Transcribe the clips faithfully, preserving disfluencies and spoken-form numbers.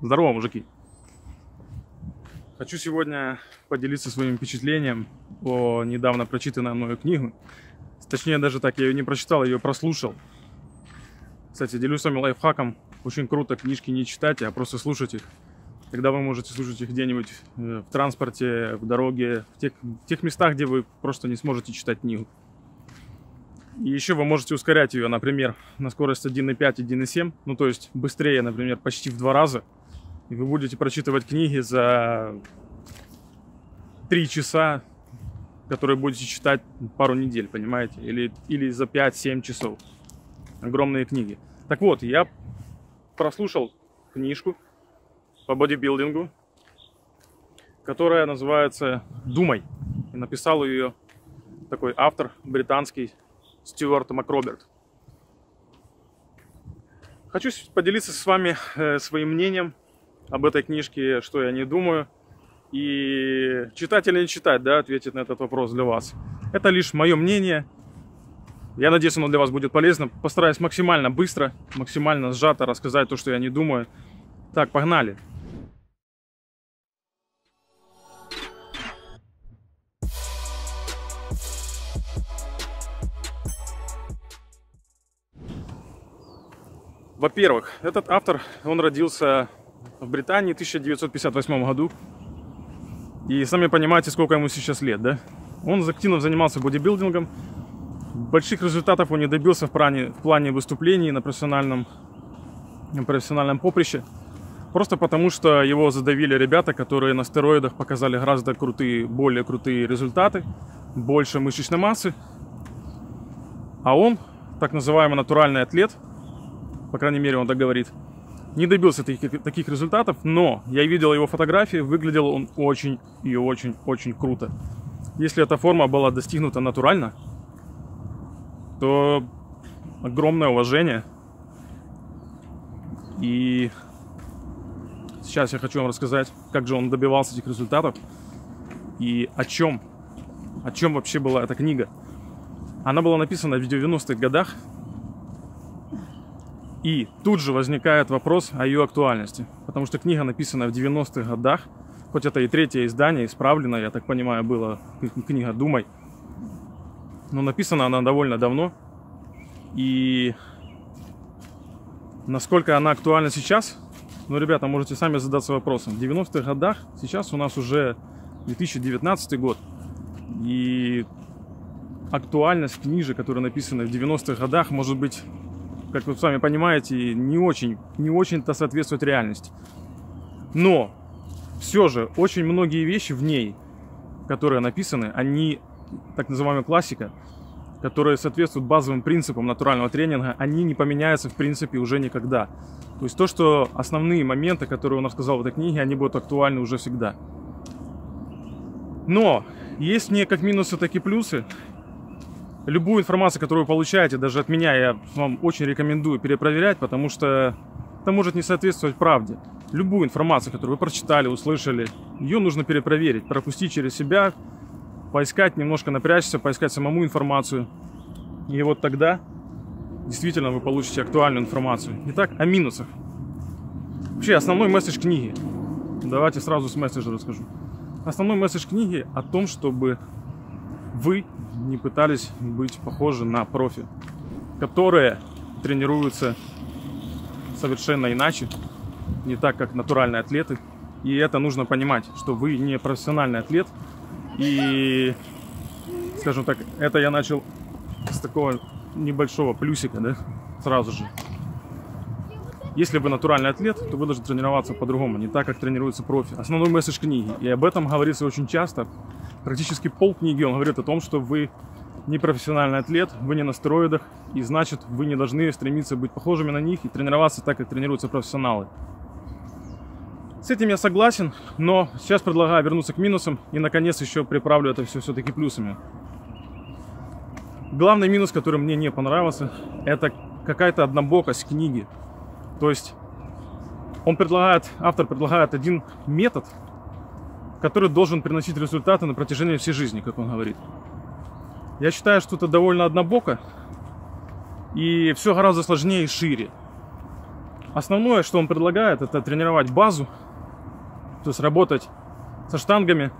Здорово, мужики! Хочу сегодня поделиться своим впечатлением о недавно прочитанной мною книгу. Точнее, даже так, я ее не прочитал, ее прослушал. Кстати, делюсь с вами лайфхаком. Очень круто книжки не читать, а просто слушать их. Тогда вы можете слушать их где-нибудь в транспорте, в дороге, в тех, в тех местах, где вы просто не сможете читать книгу. И еще вы можете ускорять ее, например, на скорость один и пять, один и семь. Ну, то есть быстрее, например, почти в два раза. И вы будете прочитывать книги за три часа, которые будете читать пару недель, понимаете? Или, или за пять-семь часов. Огромные книги. Так вот, я прослушал книжку по бодибилдингу, которая называется «Думай». И написал ее такой автор британский, Стюарт МакРоберт. Хочу поделиться с вами э, своим мнением об этой книжке, что я не думаю. И читать или не читать, да, ответит на этот вопрос для вас. Это лишь мое мнение. Я надеюсь, оно для вас будет полезно. Постараюсь максимально быстро, максимально сжато рассказать то, что я не думаю. Так, погнали. Во-первых, этот автор, он родился в Британии в тысяча девятьсот пятьдесят восьмом году. И сами понимаете, сколько ему сейчас лет, да? Он активно занимался бодибилдингом. Больших результатов он не добился в плане, в плане выступлений на профессиональном, на профессиональном поприще. Просто потому, что его задавили ребята, которые на стероидах показали гораздо крутые, более крутые результаты, больше мышечной массы. А он, так называемый натуральный атлет, по крайней мере, он так говорит, не добился таких, таких результатов, но я видел его фотографии, выглядел он очень и очень-очень круто. Если эта форма была достигнута натурально, то огромное уважение. И сейчас я хочу вам рассказать, как же он добивался этих результатов и о чем, о чем вообще была эта книга. Она была написана в девяностых годах. И тут же возникает вопрос о ее актуальности, потому что книга написана в девяностых годах, хоть это и третье издание, исправленное, я так понимаю, была книга «Думай», но написана она довольно давно, и насколько она актуальна сейчас, ну, ребята, можете сами задаться вопросом. В девяностых годах, сейчас у нас уже две тысячи девятнадцатый год, и актуальность книжек, которые написаны в девяностых годах, может быть, как вы сами понимаете, не очень, не очень-то соответствует реальности. Но все же очень многие вещи в ней, которые написаны, они, так называемая классика, которые соответствуют базовым принципам натурального тренинга, они не поменяются в принципе уже никогда. То есть то, что основные моменты, которые он рассказал в этой книге, они будут актуальны уже всегда. Но есть в ней как минусы, так и плюсы. Любую информацию, которую вы получаете, даже от меня, я вам очень рекомендую перепроверять, потому что это может не соответствовать правде. Любую информацию, которую вы прочитали, услышали, ее нужно перепроверить, пропустить через себя, поискать, немножко напрячься, поискать самому информацию. И вот тогда действительно вы получите актуальную информацию. Итак, о минусах. Вообще, основной месседж книги. Давайте сразу с месседжа расскажу. Основной месседж книги о том, чтобы вы не пытались быть похожи на профи, которые тренируются совершенно иначе, не так, как натуральные атлеты. И это нужно понимать, что вы не профессиональный атлет. И, скажем так, это я начал с такого небольшого плюсика, да, сразу же. Если вы натуральный атлет, то вы должны тренироваться по-другому, не так, как тренируются профи. Основной месседж книги, и об этом говорится очень часто, практически полкниги он говорит о том, что вы не профессиональный атлет, вы не на стероидах, и значит, вы не должны стремиться быть похожими на них и тренироваться так, как тренируются профессионалы. С этим я согласен, но сейчас предлагаю вернуться к минусам и, наконец, еще приправлю это все все-таки плюсами. Главный минус, который мне не понравился, это какая-то однобокость книги. То есть он предлагает, автор предлагает один метод, который должен приносить результаты на протяжении всей жизни, как он говорит. Я считаю, что это довольно однобоко, и все гораздо сложнее и шире. Основное, что он предлагает, это тренировать базу, то есть работать со штангами.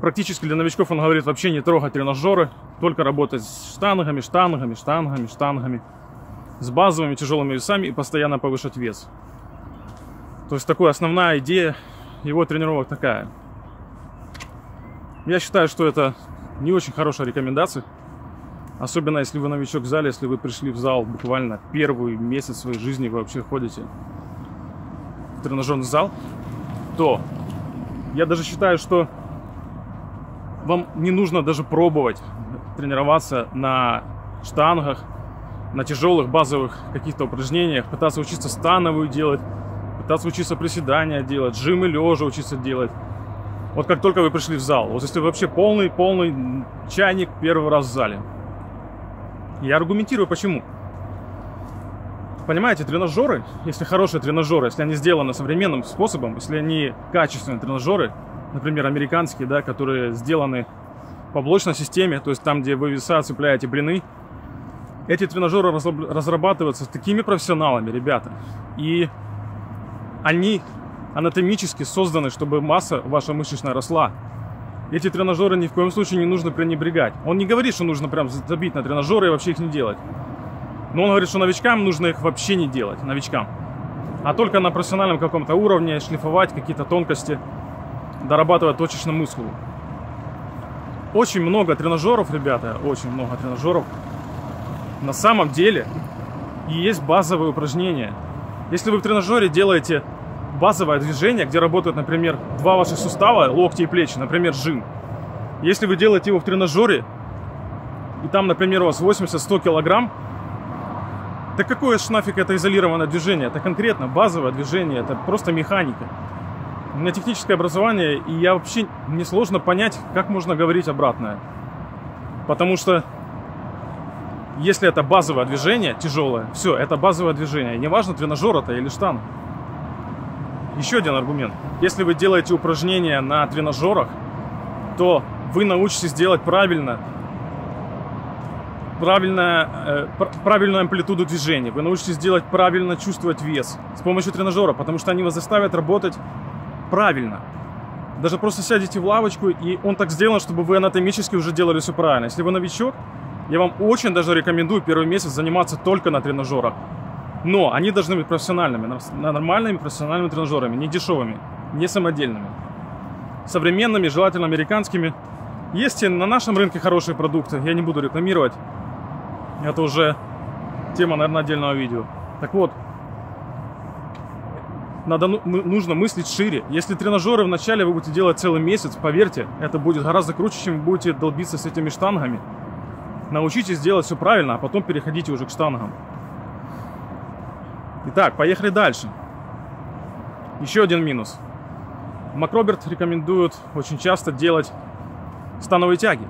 Практически для новичков он говорит вообще не трогать тренажеры, только работать с штангами, штангами, штангами, штангами, с базовыми тяжелыми весами и постоянно повышать вес. То есть такая основная идея его тренировок такая. Я считаю, что это не очень хорошая рекомендация, особенно если вы новичок в зале, если вы пришли в зал буквально первый месяц своей жизни, вы вообще ходите в тренажерный зал, то я даже считаю, что вам не нужно даже пробовать тренироваться на штангах, на тяжелых базовых каких-то упражнениях, пытаться учиться становую делать, пытаться учиться приседания делать, жимы лежа учиться делать. Вот как только вы пришли в зал, вот если вы вообще полный-полный чайник первый раз в зале. Я аргументирую, почему. Понимаете, тренажеры, если хорошие тренажеры, если они сделаны современным способом, если они качественные тренажеры, например, американские, да, которые сделаны по блочной системе, то есть там, где вы веса цепляете блины, эти тренажеры разрабатываются такими профессионалами, ребята, и они анатомически созданы, чтобы масса ваша мышечная росла. Эти тренажеры ни в коем случае не нужно пренебрегать. Он не говорит, что нужно прям забить на тренажеры и вообще их не делать. Но он говорит, что новичкам нужно их вообще не делать, новичкам. А только на профессиональном каком-то уровне шлифовать какие-то тонкости, дорабатывать точечный мускул. Очень много тренажеров, ребята, очень много тренажеров. На самом деле и есть базовые упражнения. Если вы в тренажере делаете базовое движение, где работают, например, два ваших сустава, локти и плечи, например, жим. Если вы делаете его в тренажере, и там, например, у вас восемьдесят-сто килограмм, да какое ж нафиг это изолированное движение? Это конкретно базовое движение, это просто механика. У меня техническое образование, и я вообще мне сложно понять, как можно говорить обратное. Потому что если это базовое движение, тяжелое, все, это базовое движение. Неважно, тренажер это или штанг. Еще один аргумент. Если вы делаете упражнения на тренажерах, то вы научитесь делать правильно, правильно э, правильную амплитуду движений. Вы научитесь делать правильно, чувствовать вес с помощью тренажера, потому что они вас заставят работать правильно. Даже просто сядете в лавочку, и он так сделан, чтобы вы анатомически уже делали все правильно. Если вы новичок, я вам очень даже рекомендую первый месяц заниматься только на тренажерах. Но они должны быть профессиональными, нормальными профессиональными тренажерами, не дешевыми, не самодельными. Современными, желательно американскими. Есть и на нашем рынке хорошие продукты, я не буду рекламировать. Это уже тема, наверное, отдельного видео. Так вот, надо, нужно мыслить шире. Если тренажеры вначале вы будете делать целый месяц, поверьте, это будет гораздо круче, чем вы будете долбиться с этими штангами. Научитесь делать все правильно, а потом переходите уже к штангам. Итак, поехали дальше. Еще один минус. МакРоберт рекомендует очень часто делать становые тяги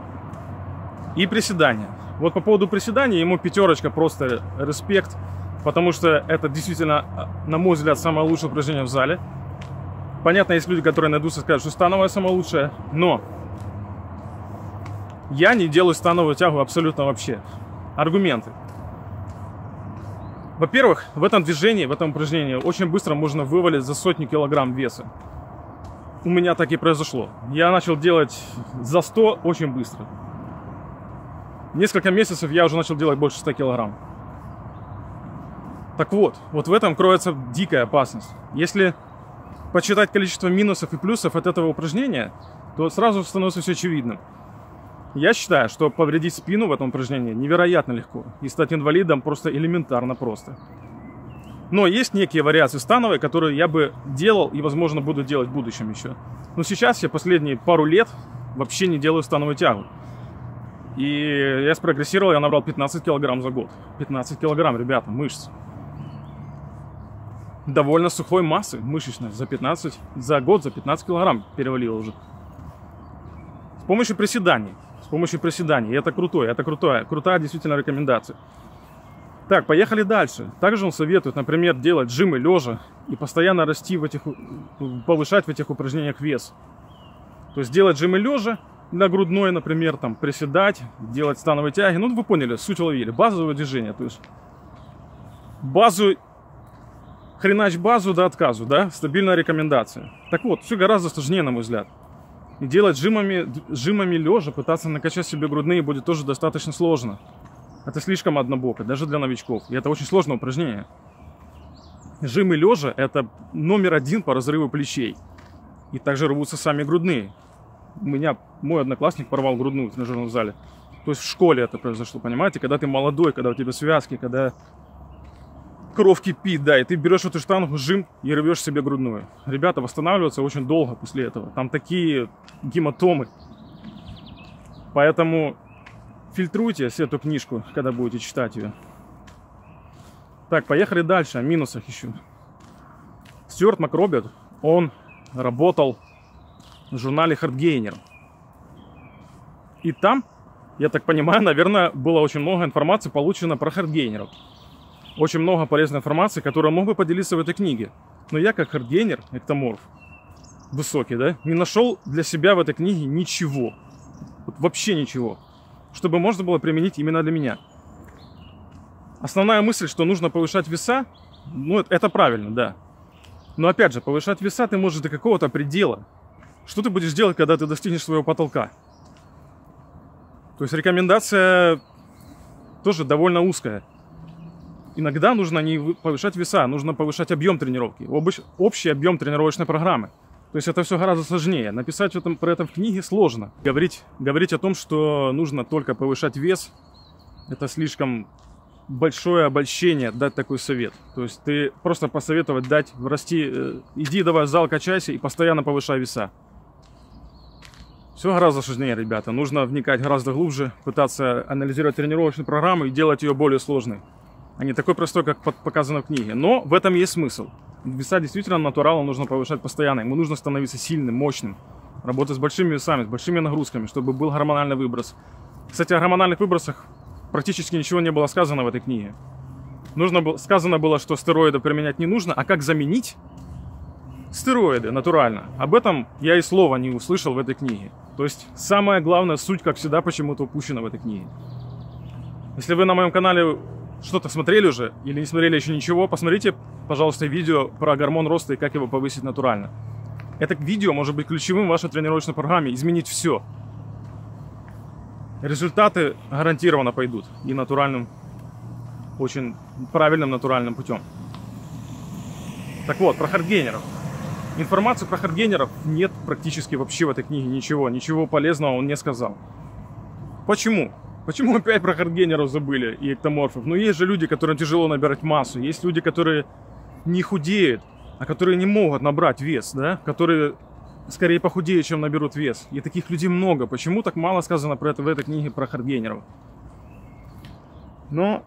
и приседания. Вот по поводу приседаний ему пятерочка, просто респект, потому что это действительно, на мой взгляд, самое лучшее упражнение в зале. Понятно, есть люди, которые найдутся и скажут, что становая самое лучшее, но я не делаю становую тягу абсолютно вообще. Аргументы. Во-первых, в этом движении, в этом упражнении очень быстро можно вывалить за сотни килограмм веса. У меня так и произошло. Я начал делать за сто очень быстро. Несколько месяцев я уже начал делать больше ста килограмм. Так вот, вот в этом кроется дикая опасность. Если почитать количество минусов и плюсов от этого упражнения, то сразу становится все очевидным. Я считаю, что повредить спину в этом упражнении невероятно легко. И стать инвалидом просто элементарно просто. Но есть некие вариации становой, которые я бы делал и, возможно, буду делать в будущем еще. Но сейчас я последние пару лет вообще не делаю становую тягу. И я спрогрессировал, я набрал пятнадцать килограмм за год. пятнадцать килограмм, ребята, мышц. Довольно сухой массы мышечной. За, пятнадцать, за год за пятнадцать килограмм перевалило уже. С помощью приседаний. С помощью приседаний. И это крутое, это крутое, крутая действительно рекомендация. Так, поехали дальше. Также он советует, например, делать жимы лежа и постоянно расти в этих, повышать в этих упражнениях вес. То есть делать жимы лежа для грудной, например, там приседать, делать становые тяги. Ну, вы поняли, суть уловили. Базовое движение, то есть базу хренач базу до отказу, да, стабильная рекомендация. Так вот, все гораздо сложнее, на мой взгляд. И делать жимами, жимами лежа, пытаться накачать себе грудные будет тоже достаточно сложно. Это слишком однобоко, даже для новичков. И это очень сложное упражнение. Жимы лежа — это номер один по разрыву плечей. И также рвутся сами грудные. У меня мой одноклассник порвал грудную в тренажерном зале. То есть в школе это произошло, понимаете? Когда ты молодой, когда у тебя связки, когда кровь кипит, да, и ты берешь эту штангу, жим и рвешь себе грудную. Ребята восстанавливаются очень долго после этого. Там такие гематомы. Поэтому фильтруйте эту книжку, когда будете читать ее. Так, поехали дальше, о минусах еще. Стюарт МакРоберт, он работал в журнале Хардгейнер. И там, я так понимаю, наверное, было очень много информации получено про хардгейнеров. Очень много полезной информации, которую мог бы поделиться в этой книге. Но я, как хардгейнер, эктоморф, высокий, да, не нашел для себя в этой книге ничего. Вот вообще ничего, чтобы можно было применить именно для меня. Основная мысль, что нужно повышать веса, ну, это правильно, да. Но, опять же, повышать веса ты можешь до какого-то предела. Что ты будешь делать, когда ты достигнешь своего потолка? То есть рекомендация тоже довольно узкая. Иногда нужно не повышать веса, нужно повышать объем тренировки, общий объем тренировочной программы. То есть это все гораздо сложнее. Написать этом, про это в книге сложно. Говорить, говорить о том, что нужно только повышать вес, это слишком... большое обольщение дать такой совет. То есть ты просто посоветовать дать, расти, э, иди давай в зал, качайся и постоянно повышай веса. Все гораздо сложнее, ребята. Нужно вникать гораздо глубже, пытаться анализировать тренировочную программу и делать ее более сложной. А не такой простой, как показано в книге. Но в этом есть смысл. Веса действительно натуралом нужно повышать постоянно. Ему нужно становиться сильным, мощным. Работать с большими весами, с большими нагрузками, чтобы был гормональный выброс. Кстати, о гормональных выбросах практически ничего не было сказано в этой книге. Нужно было, сказано было, что стероиды применять не нужно, а как заменить стероиды натурально. Об этом я и слова не услышал в этой книге. То есть самая главная суть, как всегда, почему-то упущена в этой книге. Если вы на моем канале что-то смотрели уже или не смотрели еще ничего, посмотрите, пожалуйста, видео про гормон роста и как его повысить натурально. Это видео может быть ключевым в вашей тренировочной программе, изменить все. Результаты гарантированно пойдут и натуральным, очень правильным натуральным путем. Так вот, про хардгейнеров. Информации про хардгейнеров нет практически вообще в этой книге, ничего, ничего полезного он не сказал. Почему? Почему опять про хардгейнеров забыли и эктоморфов? Ну есть же люди, которым тяжело набирать массу, есть люди, которые не худеют, а которые не могут набрать вес, да, которые... скорее похудеют, чем наберут вес. И таких людей много. Почему так мало сказано про это в этой книге про хардгейнеров? Но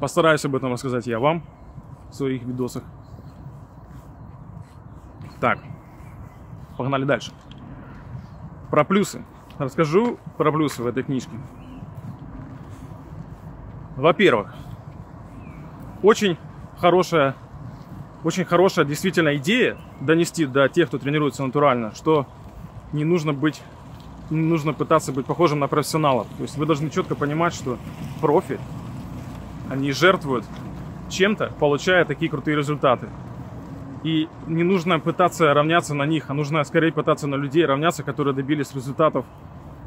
постараюсь об этом рассказать я вам в своих видосах. Так, погнали дальше. Про плюсы. Расскажу про плюсы в этой книжке. Во-первых, очень хорошая... Очень хорошая действительно идея донести до тех, кто тренируется натурально, что не нужно быть, не нужно пытаться быть похожим на профессионалов. То есть вы должны четко понимать, что профи, они жертвуют чем-то, получая такие крутые результаты. И не нужно пытаться равняться на них, а нужно скорее пытаться на людей равняться, которые добились результатов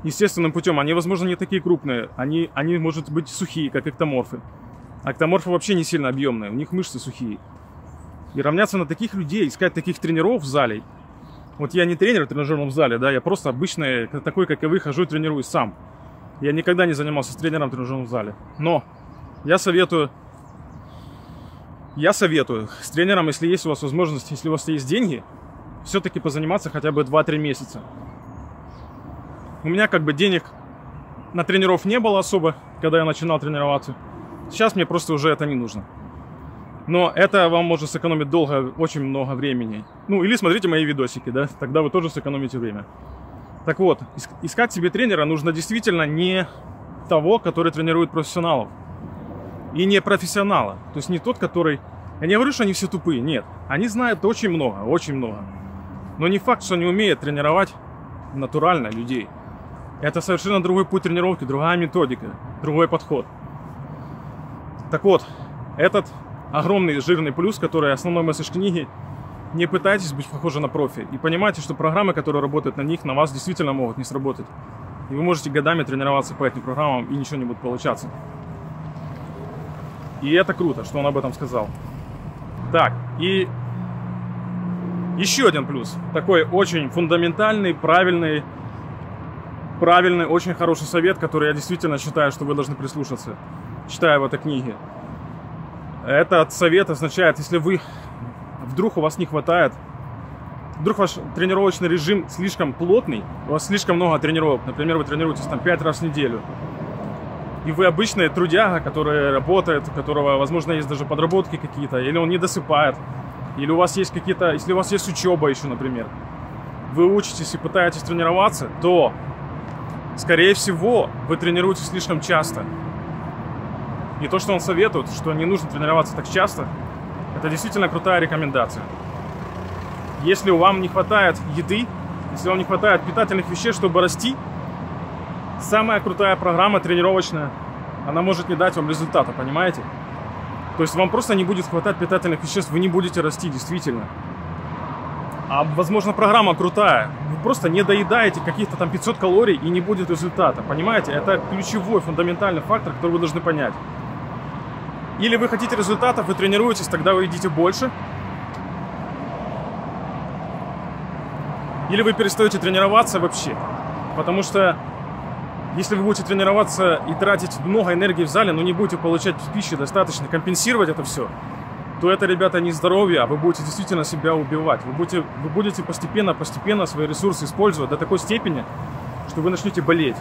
естественным путем. Они, возможно, не такие крупные, они, они может быть, сухие, как эктоморфы. Эктоморфы вообще не сильно объемные, у них мышцы сухие. И равняться на таких людей, искать таких тренеров в зале. Вот я не тренер в тренажерном зале, да, я просто обычный, такой, как и вы, хожу и тренируюсь сам. Я никогда не занимался с тренером в тренажерном зале. Но я советую, я советую с тренером, если есть у вас возможность, если у вас есть деньги, все-таки позаниматься хотя бы два-три месяца. У меня как бы денег на тренеров не было особо, когда я начинал тренироваться. Сейчас мне просто уже это не нужно. Но это вам может сэкономить долго, очень много времени. Ну, или смотрите мои видосики, да, тогда вы тоже сэкономите время. Так вот, искать себе тренера нужно действительно не того, который тренирует профессионалов. И не профессионала, то есть не тот, который... Я не говорю, что они все тупые, нет. Они знают очень много, очень много. Но не факт, что они умеют тренировать натурально людей. Это совершенно другой путь тренировки, другая методика, другой подход. Так вот, этот... огромный жирный плюс, который основной месседж книги. Не пытайтесь быть похожи на профи. И понимайте, что программы, которые работают на них, на вас действительно могут не сработать. И вы можете годами тренироваться по этим программам, и ничего не будет получаться. И это круто, что он об этом сказал. Так, и еще один плюс. Такой очень фундаментальный, правильный, правильный, очень хороший совет, который я действительно считаю, что вы должны прислушаться, читая в этой книге. Этот совет означает, если вы... Вдруг у вас не хватает, вдруг ваш тренировочный режим слишком плотный, у вас слишком много тренировок, например, вы тренируетесь там пять раз в неделю, и вы обычный трудяга, который работает, у которого, возможно, есть даже подработки какие-то, или он не досыпает, или у вас есть какие-то, если у вас есть учеба еще, например, вы учитесь и пытаетесь тренироваться, то, скорее всего, вы тренируетесь слишком часто. И то, что он советует, что не нужно тренироваться так часто, это действительно крутая рекомендация. Если вам не хватает еды, если вам не хватает питательных веществ, чтобы расти, самая крутая программа тренировочная, она может не дать вам результата, понимаете? То есть вам просто не будет хватать питательных веществ, вы не будете расти действительно. А возможно, программа крутая, вы просто не доедаете каких-то там пятьсот калорий и не будет результата, понимаете? Это ключевой, фундаментальный фактор, который вы должны понять. Или вы хотите результатов, вы тренируетесь, тогда вы едите больше. Или вы перестаете тренироваться вообще. Потому что если вы будете тренироваться и тратить много энергии в зале, но не будете получать пищи достаточно, компенсировать это все, то это, ребята, не здоровье, а вы будете действительно себя убивать. Вы будете, вы будете постепенно, постепенно свои ресурсы использовать до такой степени, что вы начнете болеть.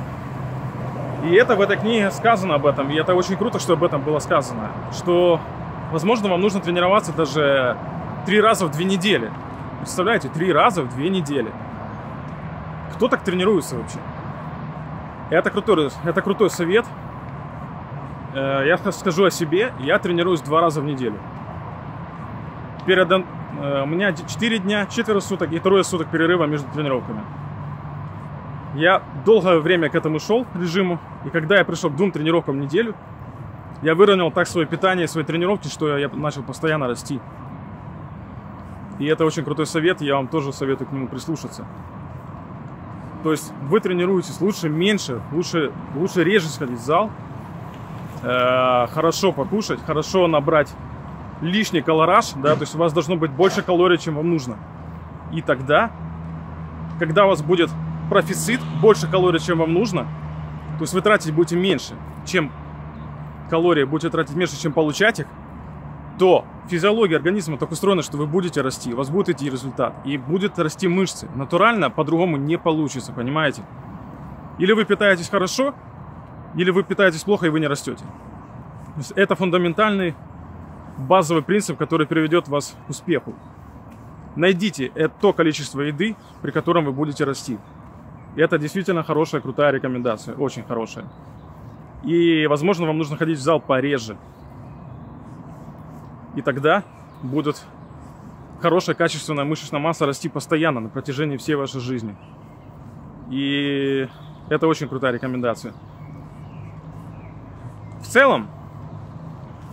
И это в этой книге сказано об этом, и это очень круто, что об этом было сказано, что, возможно, вам нужно тренироваться даже три раза в две недели. Представляете, три раза в две недели. Кто так тренируется вообще? Это крутой, это крутой совет. Я скажу о себе, я тренируюсь два раза в неделю. Перед, у меня четыре дня, четверо суток и трое суток перерыва между тренировками. Я долгое время к этому шел, к режиму, и когда я пришел к двум тренировкам в неделю, я выровнял так свое питание, свои тренировки, что я начал постоянно расти. И это очень крутой совет, я вам тоже советую к нему прислушаться. То есть вы тренируетесь лучше, меньше, лучше, лучше реже сходить в зал, э-э, хорошо покушать, хорошо набрать лишний калораж, да, то есть у вас должно быть больше калорий, чем вам нужно. И тогда, когда у вас будет профицит, больше калорий, чем вам нужно, то есть вы тратить будете меньше, чем калории, будете тратить меньше, чем получать их, то физиология организма так устроена, что вы будете расти, у вас будет идти результат, и будут расти мышцы. Натурально по-другому не получится, понимаете? Или вы питаетесь хорошо, или вы питаетесь плохо, и вы не растете. То есть это фундаментальный базовый принцип, который приведет вас к успеху. Найдите то количество еды, при котором вы будете расти. Это действительно хорошая, крутая рекомендация. Очень хорошая. И, возможно, вам нужно ходить в зал пореже. И тогда будет хорошая, качественная мышечная масса расти постоянно на протяжении всей вашей жизни. И это очень крутая рекомендация. В целом,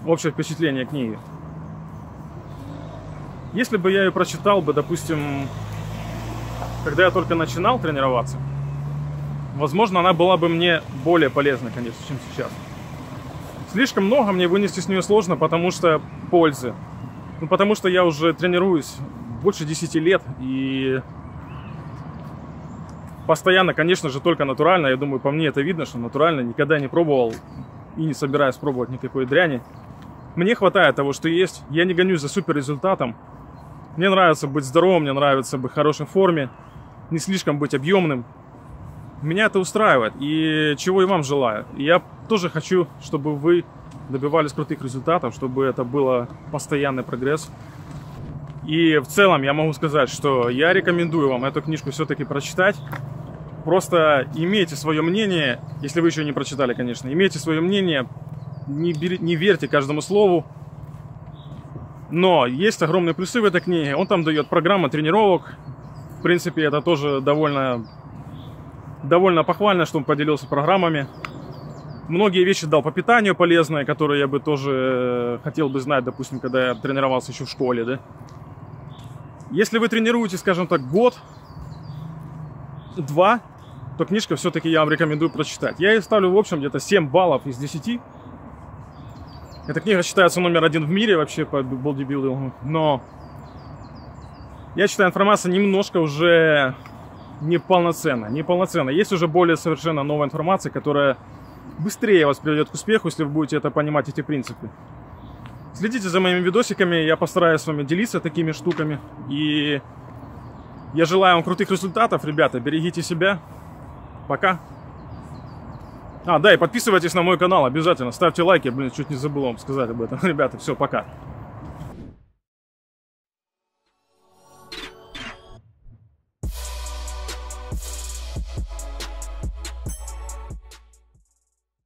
общее впечатление книги. Если бы я ее прочитал бы, допустим, когда я только начинал тренироваться, возможно, она была бы мне более полезна, конечно, чем сейчас. Слишком много мне вынести с нее сложно, потому что пользы. Ну, потому что я уже тренируюсь больше десяти лет, и постоянно, конечно же, только натурально. Я думаю, по мне это видно, что натурально никогда не пробовал и не собираюсь пробовать никакой дряни. Мне хватает того, что есть. Я не гонюсь за супер результатом. Мне нравится быть здоровым, мне нравится быть в хорошей форме, не слишком быть объемным. Меня это устраивает, и чего и вам желаю. Я тоже хочу, чтобы вы добивались крутых результатов, чтобы это был постоянный прогресс. И в целом я могу сказать, что я рекомендую вам эту книжку все-таки прочитать. Просто имейте свое мнение, если вы еще не прочитали, конечно, имейте свое мнение, не, бери, не верьте каждому слову. Но есть огромные плюсы в этой книге. Он там дает программу тренировок. В принципе, это тоже довольно, довольно похвально, что он поделился программами. Многие вещи дал по питанию полезные, которые я бы тоже хотел бы знать, допустим, когда я тренировался еще в школе, да. Если вы тренируете, скажем так, год, два, то книжка все-таки я вам рекомендую прочитать. Я ей ставлю, в общем, где-то семь баллов из десяти. Эта книга считается номер один в мире вообще по бодибилдингу, но я считаю, информация немножко уже неполноценна. неполноценна. Есть уже более совершенно новая информация, которая быстрее вас приведет к успеху, если вы будете это понимать, эти принципы. Следите за моими видосиками, я постараюсь с вами делиться такими штуками. И я желаю вам крутых результатов, ребята, берегите себя. Пока. А, да, и подписывайтесь на мой канал обязательно, ставьте лайки, блин, чуть не забыл вам сказать об этом. Ребята, все, пока.